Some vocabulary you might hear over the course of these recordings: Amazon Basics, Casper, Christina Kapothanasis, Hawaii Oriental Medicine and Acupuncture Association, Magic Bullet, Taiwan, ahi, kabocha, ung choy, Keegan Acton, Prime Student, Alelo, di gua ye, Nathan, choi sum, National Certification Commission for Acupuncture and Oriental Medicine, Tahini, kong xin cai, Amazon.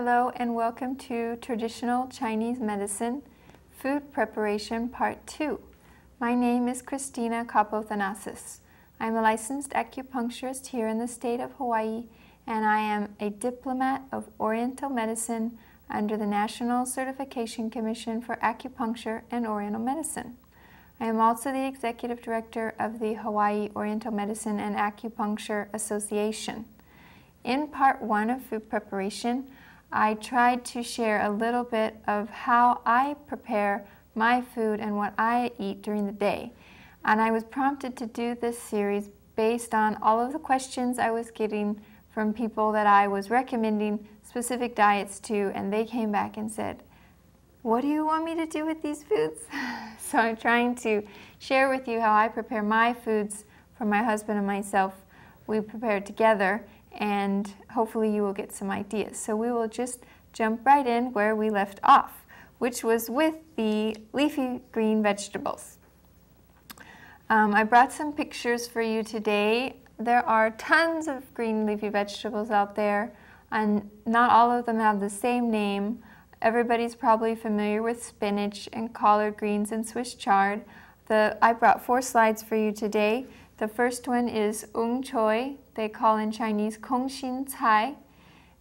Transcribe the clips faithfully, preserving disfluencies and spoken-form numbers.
Hello and welcome to Traditional Chinese Medicine Food Preparation Part two. My name is Christina Kapothanasis. I'm a licensed acupuncturist here in the state of Hawaii, and I am a diplomat of Oriental Medicine under the National Certification Commission for Acupuncture and Oriental Medicine. I am also the Executive Director of the Hawaii Oriental Medicine and Acupuncture Association. In Part one of Food Preparation, I tried to share a little bit of how I prepare my food and what I eat during the day. And I was prompted to do this series based on all of the questions I was getting from people that I was recommending specific diets to, and they came back and said, "What do you want me to do with these foods?" So I'm trying to share with you how I prepare my foods for my husband and myself. We prepare together, and hopefully you will get some ideas. So we will just jump right in where we left off, which was with the leafy green vegetables. Um, I brought some pictures for you today. There are tons of green leafy vegetables out there, and not all of them have the same name. Everybody's probably familiar with spinach and collard greens and Swiss chard. The, I brought four slides for you today. The first one is ung choy, they call in Chinese kong xin cai,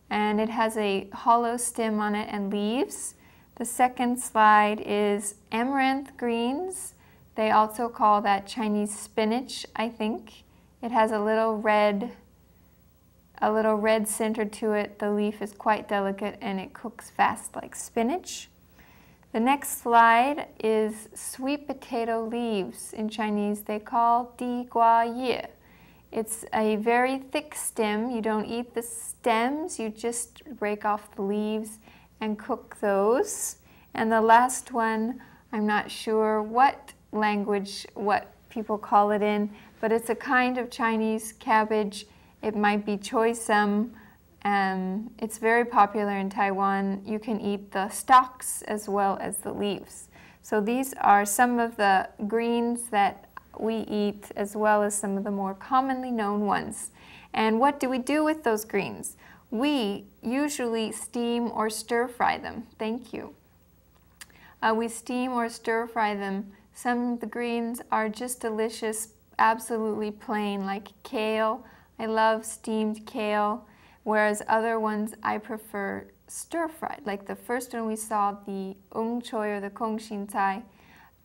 and it has a hollow stem on it and leaves. The second slide is amaranth greens. They also call that Chinese spinach, I think. It has a little red, a little red center to it. The leaf is quite delicate and it cooks fast like spinach. The next slide is sweet potato leaves. In Chinese, they call di gua ye. It's a very thick stem. You don't eat the stems, you just break off the leaves and cook those. And the last one, I'm not sure what language, what people call it in, but it's a kind of Chinese cabbage. It might be choi sum. Um, it's very popular in Taiwan. You can eat the stalks as well as the leaves. So these are some of the greens that we eat, as well as some of the more commonly known ones. And what do we do with those greens? We usually steam or stir fry them. Thank you. Uh, we steam or stir fry them. Some of the greens are just delicious, absolutely plain, like kale. I love steamed kale. Whereas other ones I prefer stir-fried. Like the first one we saw, the ung choy or the kong xin cai,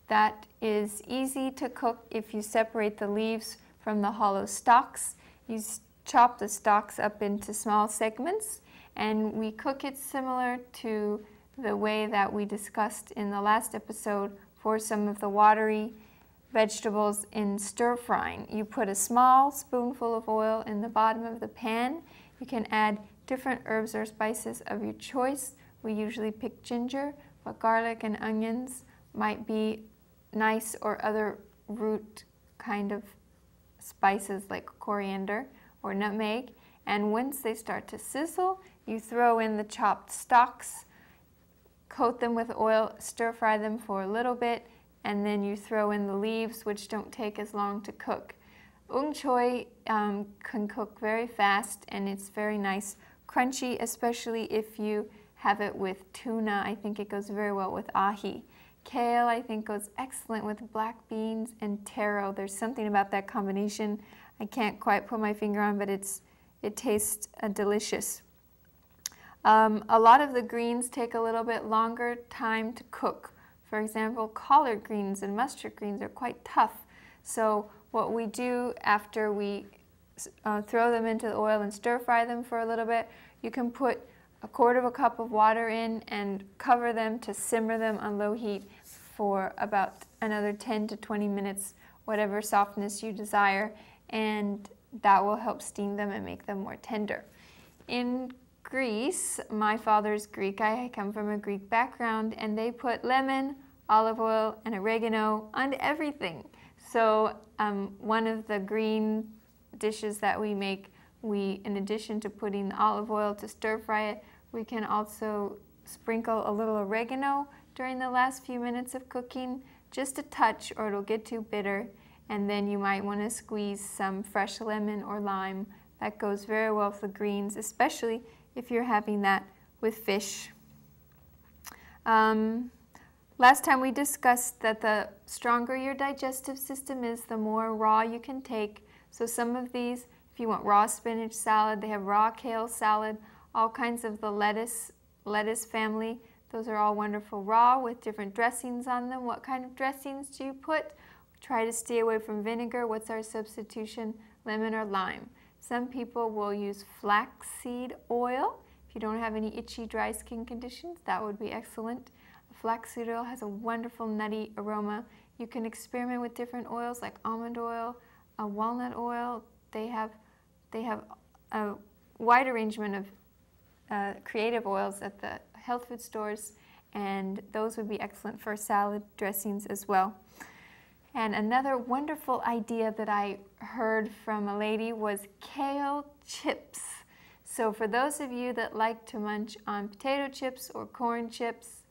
that is easy to cook if you separate the leaves from the hollow stalks. You chop the stalks up into small segments, and we cook it similar to the way that we discussed in the last episode for some of the watery vegetables in stir-frying. You put a small spoonful of oil in the bottom of the pan. You can add different herbs or spices of your choice. We usually pick ginger, but garlic and onions might be nice, or other root kind of spices like coriander or nutmeg. And once they start to sizzle, you throw in the chopped stalks, coat them with oil, stir fry them for a little bit, and then you throw in the leaves, which don't take as long to cook. Ung choy um, can cook very fast, and it's very nice, crunchy, especially if you have it with tuna. I think it goes very well with ahi. Kale, I think, goes excellent with black beans and taro. There's something about that combination I can't quite put my finger on, but it's it tastes uh, delicious. Um, a lot of the greens take a little bit longer time to cook. For example, collard greens and mustard greens are quite tough. So what we do after we uh, throw them into the oil and stir fry them for a little bit, you can put a quarter of a cup of water in and cover them to simmer them on low heat for about another ten to twenty minutes, whatever softness you desire, and that will help steam them and make them more tender. In Greece, my father's Greek, I come from a Greek background, and they put lemon, olive oil, and oregano on everything. So um, one of the green dishes that we make, we, in addition to putting the olive oil to stir fry it, we can also sprinkle a little oregano during the last few minutes of cooking, just a touch, or it'll get too bitter. And then you might want to squeeze some fresh lemon or lime. That goes very well for the greens, especially if you're having that with fish. Um, last time we discussed that the stronger your digestive system is, the more raw you can take. So some of these, if you want raw spinach salad, they have raw kale salad, all kinds of the lettuce, lettuce family. Those are all wonderful raw with different dressings on them. What kind of dressings do you put? Try to stay away from vinegar. What's our substitution? Lemon or lime. Some people will use flaxseed oil. If you don't have any itchy, dry skin conditions, that would be excellent. Flaxseed oil has a wonderful nutty aroma. You can experiment with different oils like almond oil, uh, walnut oil. They have, they have a wide arrangement of uh, creative oils at the health food stores, and those would be excellent for salad dressings as well. And another wonderful idea that I heard from a lady was kale chips. So for those of you that like to munch on potato chips or corn chips,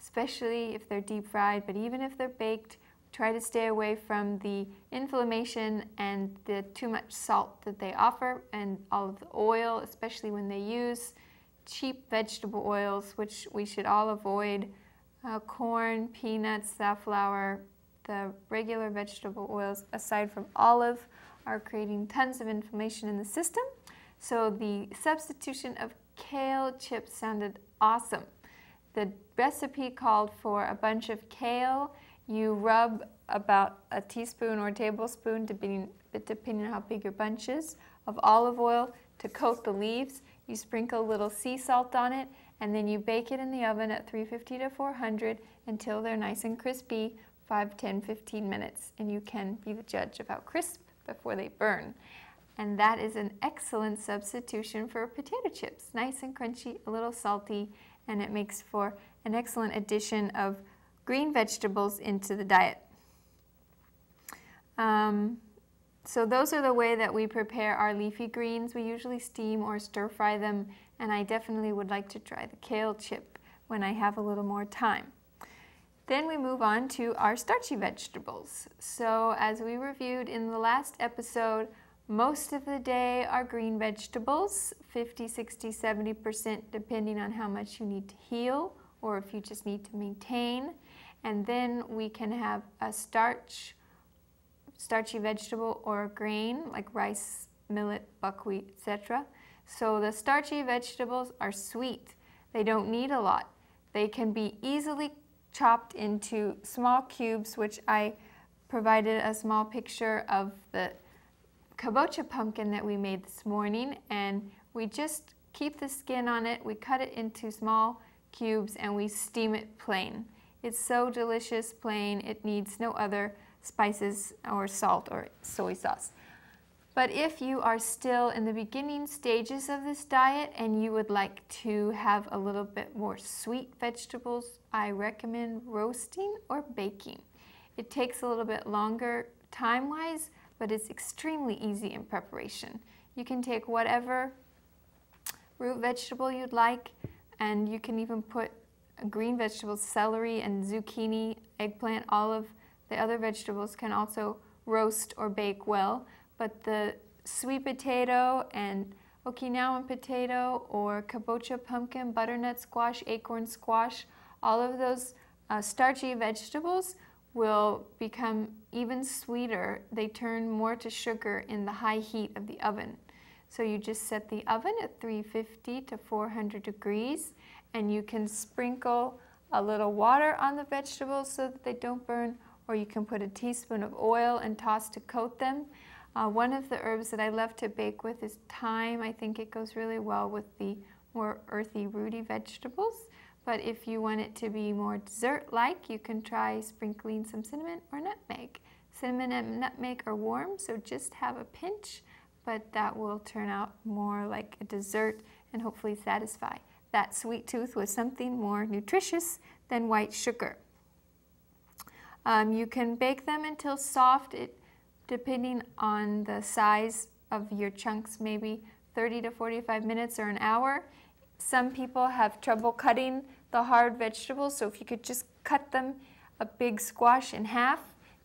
especially if they're deep fried, but even if they're baked, try to stay away from the inflammation and the too much salt that they offer, and all of the oil, especially when they use cheap vegetable oils, which we should all avoid. Uh, corn, peanuts, safflower, the regular vegetable oils, aside from olive, are creating tons of inflammation in the system. So the substitution of kale chips sounded awesome. The recipe called for a bunch of kale. You rub about a teaspoon or a tablespoon, depending, depending on how big your bunch is, of olive oil to coat the leaves. You sprinkle a little sea salt on it, and then you bake it in the oven at three fifty to four hundred until they're nice and crispy, five, ten, fifteen minutes. And you can be the judge of how crisp before they burn. And that is an excellent substitution for potato chips. Nice and crunchy, a little salty, and it makes for an excellent addition of green vegetables into the diet. Um, So those are the way that we prepare our leafy greens. We usually steam or stir fry them, and I definitely would like to try the kale chip when I have a little more time. Then we move on to our starchy vegetables. So as we reviewed in the last episode, most of the day are green vegetables, fifty, sixty, seventy percent depending on how much you need to heal or if you just need to maintain. And then we can have a starch starchy vegetable or grain like rice, millet, buckwheat, et cetera. So the starchy vegetables are sweet. They don't need a lot. They can be easily chopped into small cubes, which I provided a small picture of the kabocha pumpkin that we made this morning, and we just keep the skin on it, we cut it into small cubes, and we steam it plain. It's so delicious plain, it needs no other spices or salt or soy sauce. But if you are still in the beginning stages of this diet and you would like to have a little bit more sweet vegetables, I recommend roasting or baking. It takes a little bit longer time-wise, but it's extremely easy in preparation. You can take whatever root vegetable you'd like, and you can even put green vegetables, celery and zucchini, eggplant, olive. The other vegetables can also roast or bake well, but the sweet potato and Okinawan potato or kabocha pumpkin, butternut squash, acorn squash, all of those uh, starchy vegetables will become even sweeter. They turn more to sugar in the high heat of the oven. So you just set the oven at three fifty to four hundred degrees, and you can sprinkle a little water on the vegetables so that they don't burn, or you can put a teaspoon of oil and toss to coat them. Uh, one of the herbs that I love to bake with is thyme. I think it goes really well with the more earthy, rooty vegetables. But if you want it to be more dessert-like, you can try sprinkling some cinnamon or nutmeg. Cinnamon and nutmeg are warm, so just have a pinch, but that will turn out more like a dessert and hopefully satisfy that sweet tooth with something more nutritious than white sugar. Um, you can bake them until soft, it, depending on the size of your chunks, maybe thirty to forty-five minutes or an hour. Some people have trouble cutting the hard vegetables, so if you could just cut them, a big squash in half,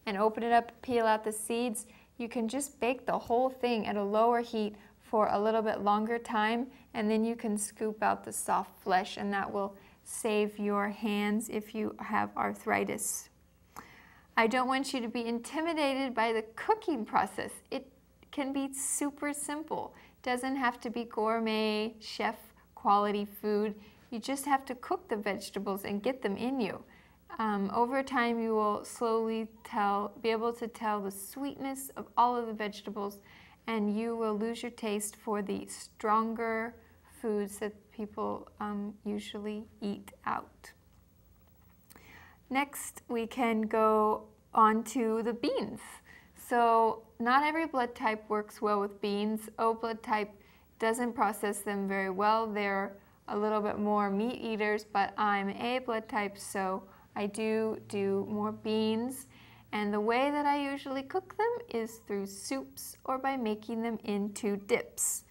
and open it up, peel out the seeds, you can just bake the whole thing at a lower heat for a little bit longer time, and then you can scoop out the soft flesh, and that will save your hands if you have arthritis. I don't want you to be intimidated by the cooking process. It can be super simple. It doesn't have to be gourmet, chef quality food. You just have to cook the vegetables and get them in you. Um, over time, you will slowly tell, be able to tell the sweetness of all of the vegetables, and you will lose your taste for the stronger foods that people um, usually eat out. Next, we can go on to the beans. So not every blood type works well with beans. O blood type doesn't process them very well. They're a little bit more meat eaters, but I'm A blood type, so I do do more beans. And the way that I usually cook them is through soups or by making them into dips.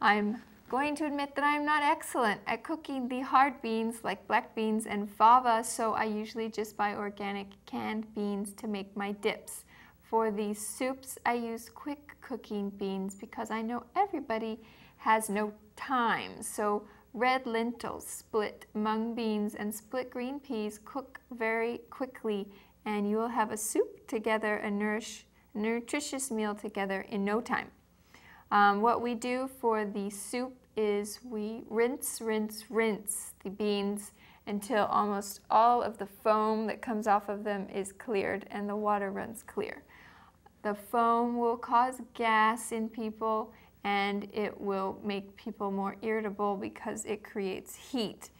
I'm going to admit that I'm not excellent at cooking the hard beans like black beans and fava, so I usually just buy organic canned beans to make my dips. For these soups, I use quick cooking beans because I know everybody has no time. So red lentils, split mung beans, and split green peas cook very quickly, and you will have a soup together, a nourish, nutritious meal together in no time. Um, what we do for the soup is we rinse, rinse, rinse the beans until almost all of the foam that comes off of them is cleared and the water runs clear. The foam will cause gas in people, and it will make people more irritable because it creates heat.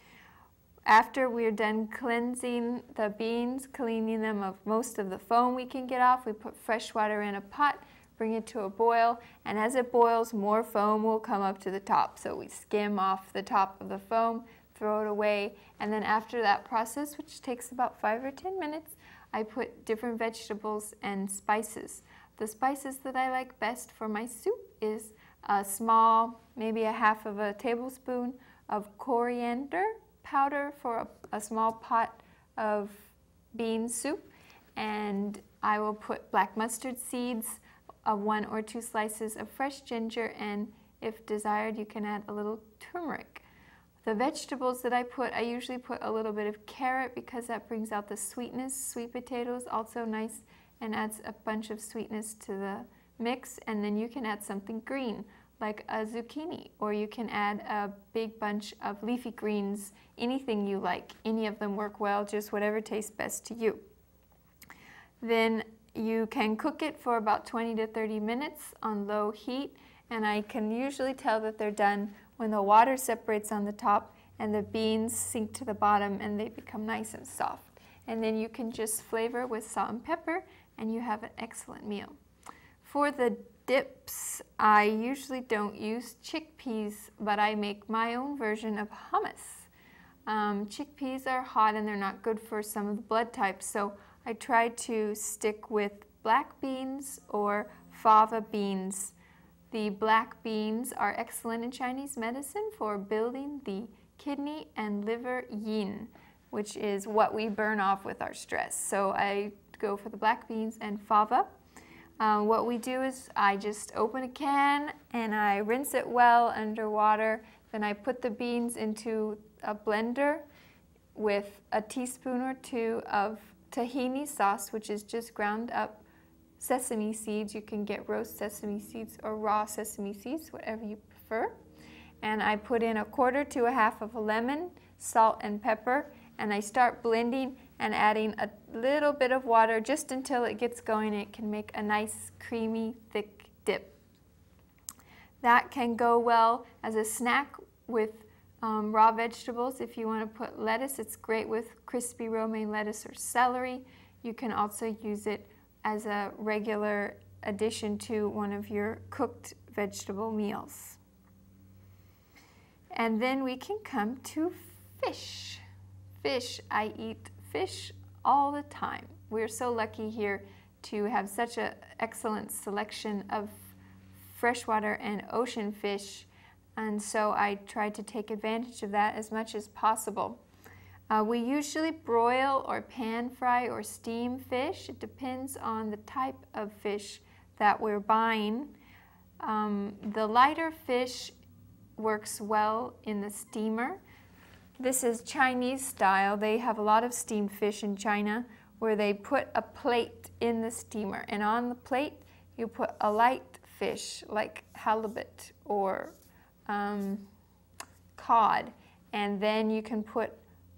After we're done cleansing the beans, cleaning them of most of the foam we can get off, we put fresh water in a pot, bring it to a boil, and as it boils, more foam will come up to the top. So we skim off the top of the foam, throw it away, and then after that process, which takes about five or ten minutes, I put different vegetables and spices. The spices that I like best for my soup is a small, maybe a half of a tablespoon of coriander powder for a, a small pot of bean soup, and I will put black mustard seeds, a one or two slices of fresh ginger, and if desired, you can add a little turmeric. The vegetables that I put, I usually put a little bit of carrot because that brings out the sweetness. Sweet potatoes, also nice, and adds a bunch of sweetness to the mix. And then you can add something green, like a zucchini, or you can add a big bunch of leafy greens, anything you like. Any of them work well, just whatever tastes best to you. Then you can cook it for about twenty to thirty minutes on low heat, and I can usually tell that they're done when the water separates on the top and the beans sink to the bottom and they become nice and soft. And then you can just flavor with salt and pepper, and you have an excellent meal. For the dips, I usually don't use chickpeas, but I make my own version of hummus. Um, chickpeas are hot and they're not good for some of the blood types, so I try to stick with black beans or fava beans. The black beans are excellent in Chinese medicine for building the kidney and liver yin, which is what we burn off with our stress. So I go for the black beans and fava. Uh, what we do is I just open a can and I rinse it well under water. Then I put the beans into a blender with a teaspoon or two of Tahini sauce, which is just ground up sesame seeds. You can get roast sesame seeds or raw sesame seeds, whatever you prefer. And I put in a quarter to a half of a lemon, salt and pepper, and I start blending and adding a little bit of water just until it gets going. It can make a nice, creamy, thick dip. That can go well as a snack with Um, raw vegetables. If you want to put lettuce, it's great with crispy romaine lettuce or celery. You can also use it as a regular addition to one of your cooked vegetable meals. And then we can come to fish. Fish. I eat fish all the time. We're so lucky here to have such an excellent selection of freshwater and ocean fish. And so I try to take advantage of that as much as possible. Uh, we usually broil or pan fry or steam fish. It depends on the type of fish that we're buying. Um, the lighter fish works well in the steamer. This is Chinese style. They have a lot of steamed fish in China where they put a plate in the steamer, and on the plate you put a light fish like halibut or um, cod, and then you can put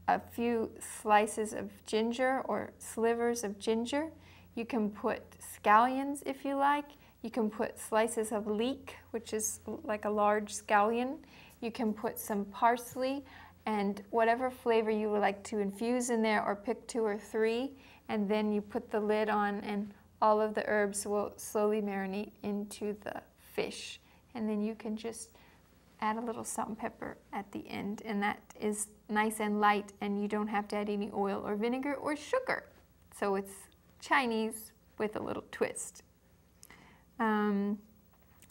a few slices of ginger or slivers of ginger. You can put scallions if you like. You can put slices of leek, which is like a large scallion. You can put some parsley and whatever flavor you would like to infuse in there, or pick two or three, and then you put the lid on and all of the herbs will slowly marinate into the fish. And then you can just add a little salt and pepper at the end, and that is nice and light, and you don't have to add any oil or vinegar or sugar. So it's Chinese with a little twist. Um,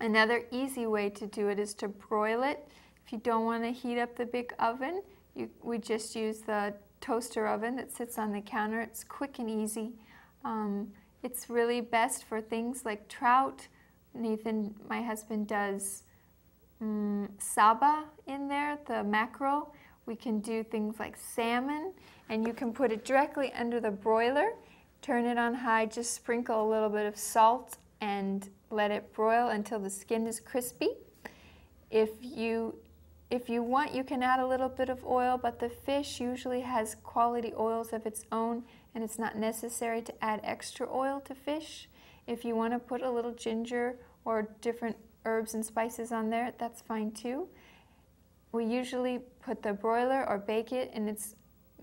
another easy way to do it is to broil it. If you don't want to heat up the big oven, you, we just use the toaster oven that sits on the counter. It's quick and easy. Um, it's really best for things like trout. Nathan, my husband, does um, saba in there, the mackerel. We can do things like salmon, and you can put it directly under the broiler, turn it on high, just sprinkle a little bit of salt and let it broil until the skin is crispy. If you, if you want, you can add a little bit of oil, but the fish usually has quality oils of its own, and it's not necessary to add extra oil to fish. If you want to put a little ginger or different herbs and spices on there, that's fine too. We usually put the broiler or bake it, and it's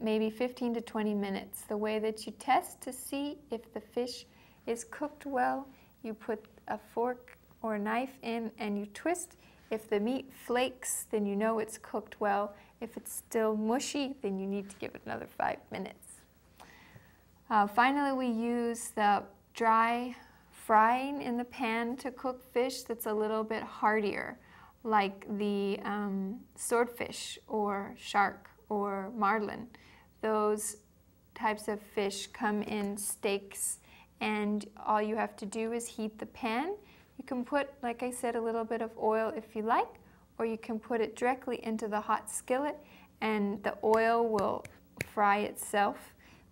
maybe fifteen to twenty minutes. The way that you test to see if the fish is cooked well, you put a fork or a knife in and you twist. If the meat flakes, then you know it's cooked well. If it's still mushy, then you need to give it another five minutes. Uh, finally, we use the dry frying in the pan to cook fish that's a little bit hardier, like the um, swordfish or shark or marlin. Those types of fish come in steaks, and all you have to do is heat the pan. You can put, like I said, a little bit of oil if you like, or you can put it directly into the hot skillet, and the oil will fry itself.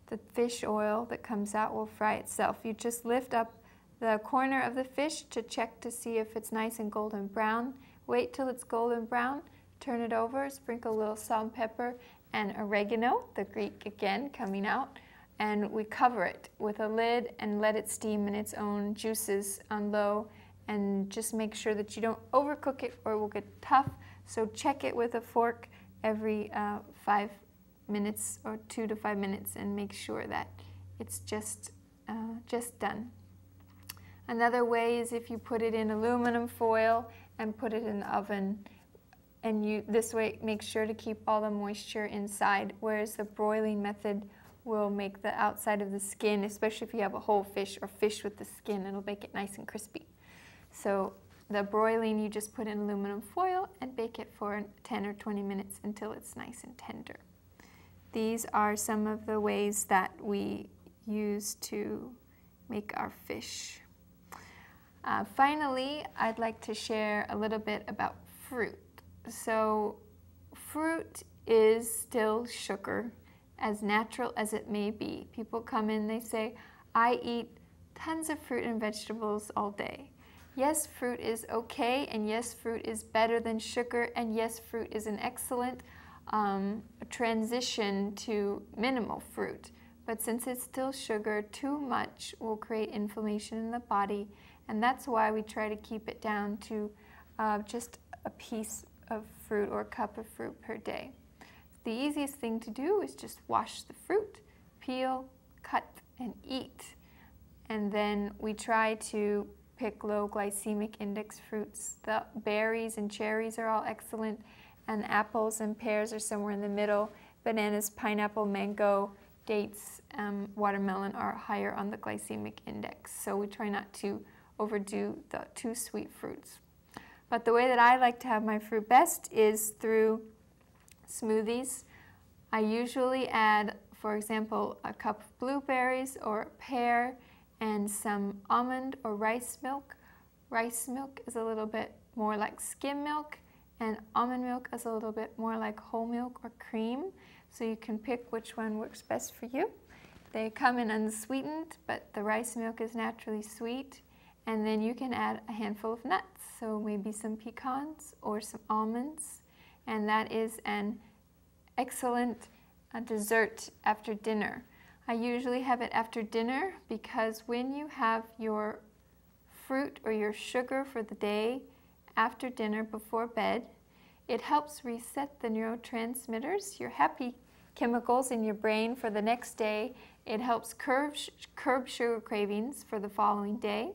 The fish oil that comes out will fry itself. You just lift up the corner of the fish to check to see if it's nice and golden brown. Wait till it's golden brown, turn it over, sprinkle a little salt and pepper and oregano, the Greek again coming out, and we cover it with a lid and let it steam in its own juices on low, and just make sure that you don't overcook it or it will get tough. So check it with a fork every uh, five minutes or two to five minutes and make sure that it's just, uh, just done. Another way is if you put it in aluminum foil and put it in the oven, and you this way make sure to keep all the moisture inside, whereas the broiling method will make the outside of the skin, especially if you have a whole fish or fish with the skin, it'll make it nice and crispy. So the broiling, you just put in aluminum foil and bake it for ten or twenty minutes until it's nice and tender. These are some of the ways that we use to make our fish. Uh, finally, I'd like to share a little bit about fruit. So fruit is still sugar, as natural as it may be. People come in, they say, I eat tons of fruit and vegetables all day. Yes, fruit is okay, and yes, fruit is better than sugar, and yes, fruit is an excellent um, transition to minimal fruit. But since it's still sugar, too much will create inflammation in the body, and that's why we try to keep it down to uh, just a piece of fruit or a cup of fruit per day. The easiest thing to do is just wash the fruit, peel, cut, and eat. And then we try to pick low glycemic index fruits. The berries and cherries are all excellent, and apples and pears are somewhere in the middle. Bananas, pineapple, mango, dates, um, watermelon are higher on the glycemic index. So we try not to overdo the too sweet fruits. But the way that I like to have my fruit best is through smoothies. I usually add, for example, a cup of blueberries or a pear and some almond or rice milk, rice milk is a little bit more like skim milk, and almond milk is a little bit more like whole milk or cream. So you can pick which one works best for you. They come in unsweetened, but the rice milk is naturally sweet. And then you can add a handful of nuts, so maybe some pecans or some almonds. And that is an excellent uh, dessert after dinner. I usually have it after dinner because when you have your fruit or your sugar for the day after dinner before bed, it helps reset the neurotransmitters, your happy chemicals in your brain for the next day. It helps curb, curb sugar cravings for the following day,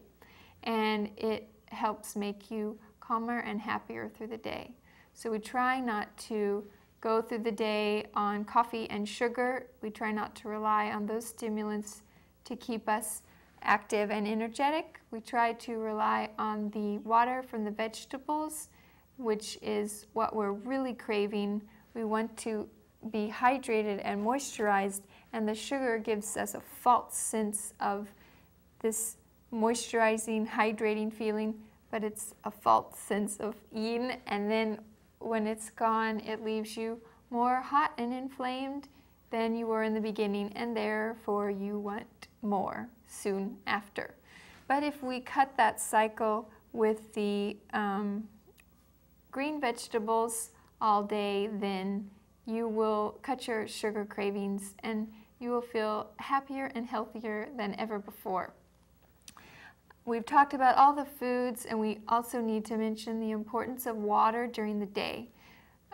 and it helps make you calmer and happier through the day. So we try not to go through the day on coffee and sugar. We try not to rely on those stimulants to keep us active and energetic. We try to rely on the water from the vegetables, which is what we're really craving. We want to be hydrated and moisturized, and the sugar gives us a false sense of this moisturizing, hydrating feeling, but it's a false sense of yin, and then when it's gone, it leaves you more hot and inflamed than you were in the beginning, and therefore you want more soon after. But if we cut that cycle with the um, green vegetables all day, then you will cut your sugar cravings and you will feel happier and healthier than ever before. We've talked about all the foods, and we also need to mention the importance of water during the day.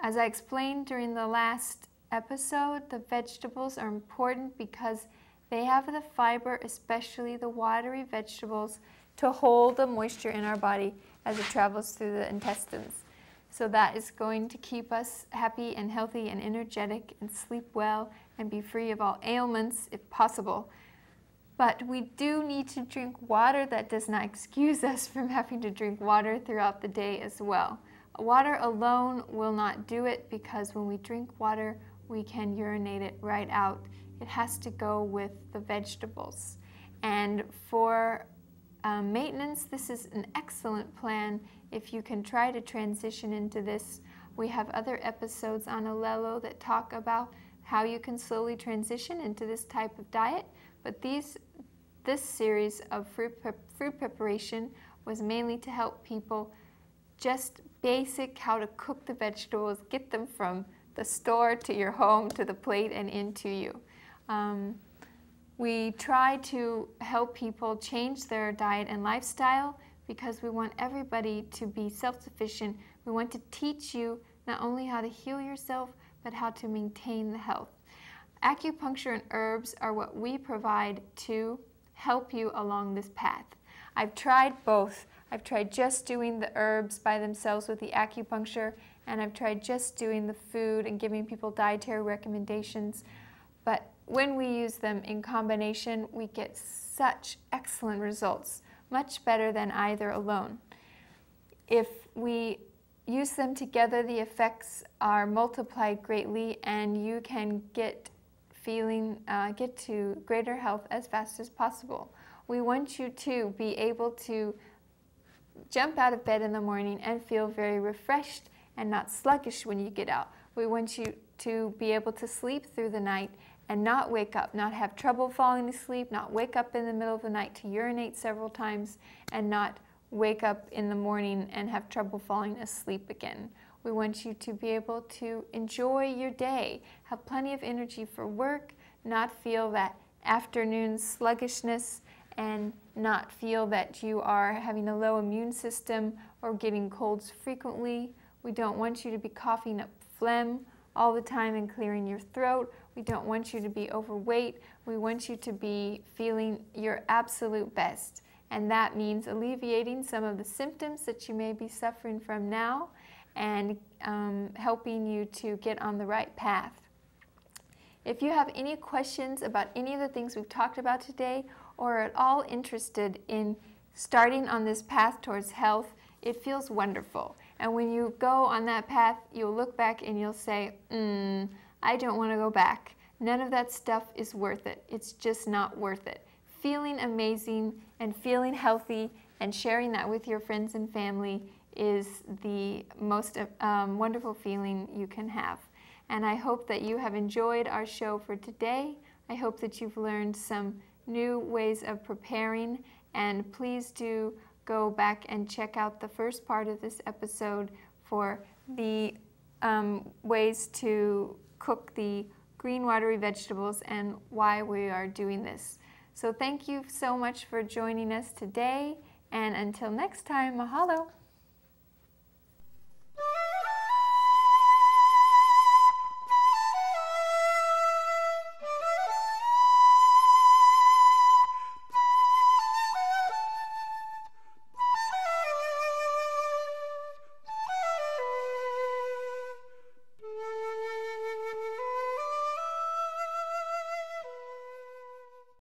As I explained during the last episode, the vegetables are important because they have the fiber, especially the watery vegetables, to hold the moisture in our body as it travels through the intestines. So that is going to keep us happy and healthy and energetic and sleep well and be free of all ailments if possible. But we do need to drink water. That does not excuse us from having to drink water throughout the day as well. Water alone will not do it, because when we drink water, we can urinate it right out. It has to go with the vegetables. And for uh, maintenance, this is an excellent plan if you can try to transition into this. We have other episodes on Alelo that talk about how you can slowly transition into this type of diet. But these, this series of fruit, prep, fruit preparation was mainly to help people just basic how to cook the vegetables, get them from the store to your home to the plate and into you. Um, we try to help people change their diet and lifestyle because we want everybody to be self-sufficient. We want to teach you not only how to heal yourself, but how to maintain the health. Acupuncture and herbs are what we provide to help you along this path. I've tried both. I've tried just doing the herbs by themselves with the acupuncture, and I've tried just doing the food and giving people dietary recommendations. But when we use them in combination, we get such excellent results, much better than either alone. If we use them together, the effects are multiplied greatly, and you can get feeling, uh, get to greater health as fast as possible. We want you to be able to jump out of bed in the morning and feel very refreshed and not sluggish when you get out. We want you to be able to sleep through the night and not wake up, not have trouble falling asleep, not wake up in the middle of the night to urinate several times, and not wake up in the morning and have trouble falling asleep again. We want you to be able to enjoy your day, have plenty of energy for work, not feel that afternoon sluggishness, and not feel that you are having a low immune system or getting colds frequently. We don't want you to be coughing up phlegm all the time and clearing your throat. We don't want you to be overweight. We want you to be feeling your absolute best. And that means alleviating some of the symptoms that you may be suffering from now, and um, helping you to get on the right path. If you have any questions about any of the things we've talked about today, or are at all interested in starting on this path towards health, it feels wonderful. And when you go on that path, you'll look back and you'll say, mm, I don't want to go back. None of that stuff is worth it. It's just not worth it. feeling amazing and feeling healthy and sharing that with your friends and family is the most um, wonderful feeling you can have. And I hope that you have enjoyed our show for today. I hope that you've learned some new ways of preparing, and please do go back and check out the first part of this episode for the um, ways to cook the green watery vegetables and why we are doing this. So thank you so much for joining us today, and until next time, mahalo!